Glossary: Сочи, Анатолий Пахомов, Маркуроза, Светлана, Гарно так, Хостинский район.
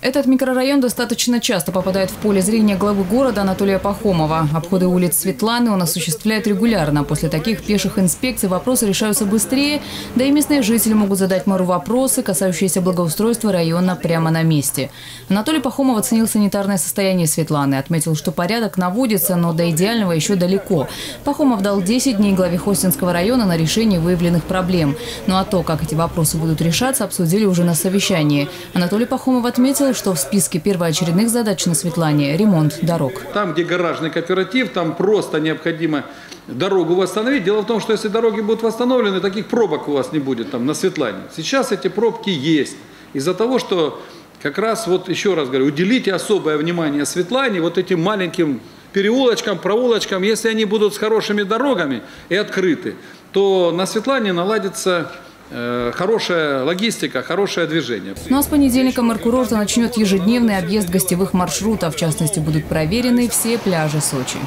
Этот микрорайон достаточно часто попадает в поле зрения главы города Анатолия Пахомова. Обходы улиц Светланы он осуществляет регулярно. После таких пеших инспекций вопросы решаются быстрее, да и местные жители могут задать мэру вопросы, касающиеся благоустройства района прямо на месте. Анатолий Пахомов оценил санитарное состояние Светланы. Отметил, что порядок наводится, но до идеального еще далеко. Пахомов дал 10 дней главе Хостинского района на решение выявленных проблем. Ну а то, как эти вопросы будут решаться, обсудили уже на совещании. Анатолий Пахомов отметил, что в списке первоочередных задач на Светлане – ремонт дорог. Там, где гаражный кооператив, там просто необходимо дорогу восстановить. Дело в том, что если дороги будут восстановлены, таких пробок у вас не будет там на Светлане. Сейчас эти пробки есть. Из-за того, что как раз, вот еще раз говорю, уделите особое внимание Светлане, вот этим маленьким переулочкам, проулочкам. Если они будут с хорошими дорогами и открыты, то на Светлане наладится хорошая логистика, хорошее движение. Ну а с понедельника Маркуроза начнет ежедневный объезд гостевых маршрутов. В частности, будут проверены все пляжи Сочи.